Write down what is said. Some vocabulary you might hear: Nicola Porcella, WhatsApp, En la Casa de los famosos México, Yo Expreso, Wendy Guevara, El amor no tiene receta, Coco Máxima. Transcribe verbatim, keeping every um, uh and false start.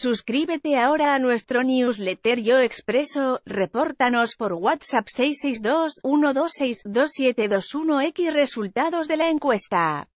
Suscríbete ahora a nuestro newsletter Yo Expreso, repórtanos por WhatsApp seis seis dos, uno dos seis, dos siete dos uno equis. Resultados de la encuesta.